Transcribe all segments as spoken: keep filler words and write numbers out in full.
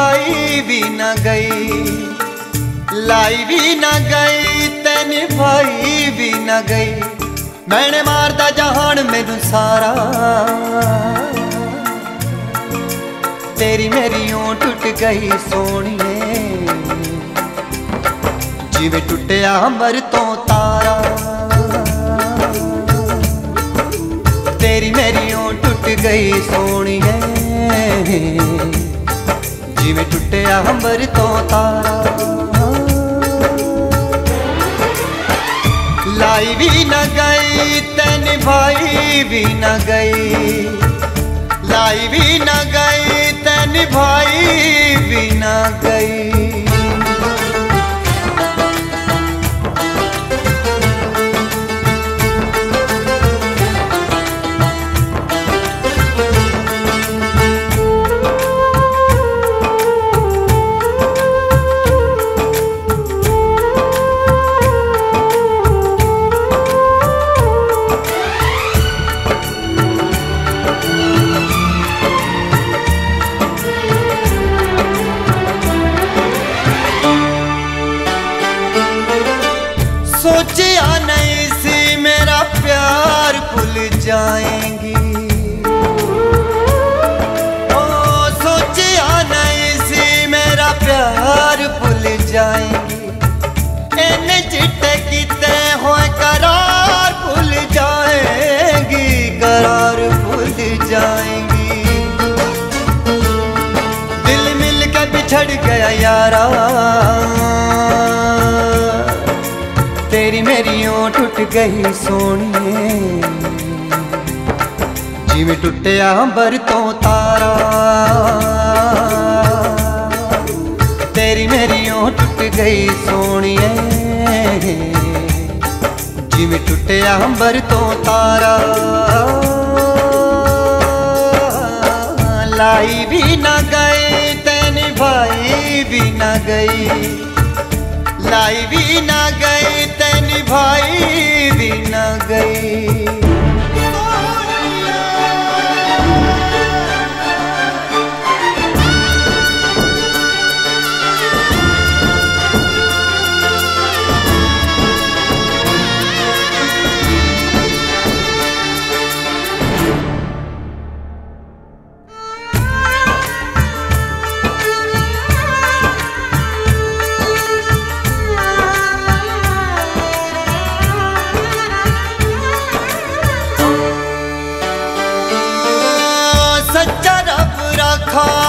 लाई भी ना गई, लाई भी ना गई तेन भाई भी ना गई। मैंने मारदा जहान मैनू सारा, तेरी मेरी ओं टूट गई सोनिए, जिवें टुटिया अंबर तो तारा। तेरी मेरी ओं टूट गई सोनिए, जिवें टुटिया अंबर तो तारा। लाई भी ना गई तेन भाई भी ना गई, लाई भी ना गई तेन भाई भी ना गई। सोचिया नहीं सी मेरा प्यार भूल जाएंगी, ओ सोचिया नहीं सी मेरा प्यार भूल जाएंगी। इन्ने चिट्टे किते होए करार भूल जाएंगी, करार भूल जाएंगी। दिल मिल के बिछड़ गया यारा, तेरी मेरी ओं टूट गई सोनिए, जिवें टुटिया अंबर तो तारा। तेरी मेरी ओं टूट गई सोनिए, जिवें टुटिया अंबर तो तारा। लाई भी ना गई तेन भाई भी ना गई, लाई भी ना गई तेन भाई भी ना गई।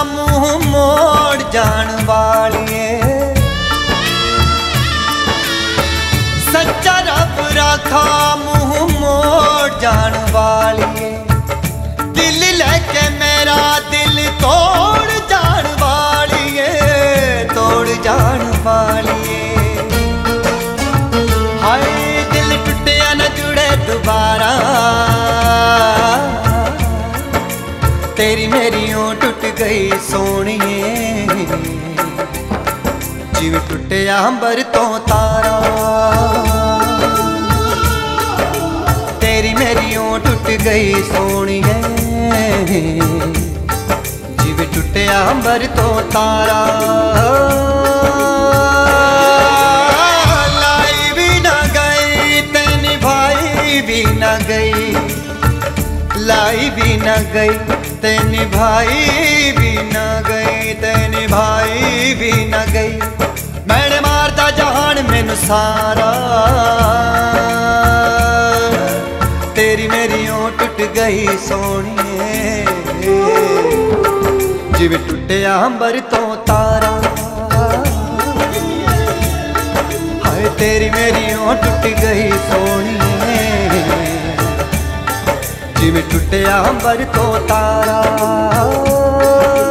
मुंह मोड़ जान वालिए, सच्चा रब रखा मुंह मोड़ जान वालिए। दिल लेके मेरा दिल तोड़ जान वालिए, तोड़ जान वालिए। हाय दिल टूटिया न जुड़े दोबारा, तेरी मेरी ओं टूट गई सोनिए, जिवें टुटिया अंबर तो तारा। तेरी मेरी ओं टूट गई सोनिए, जिवें टुटिया अंबर तो तारा। लाई भी ना गई तेन भाई भी ना गई, लाई भी ना गई तेन भाई भी ना गई, तेन भाई भी ना गई। मैंने मारदा जहान मैनू सारा, तेरी मेरी ओं टूट गई सोनिए, जिवें टुटिया अंबर तो तारा। हाय तेरी मेरी ओं टूट गई सोनिए, जिवें टुटिया अंबर तो तारा।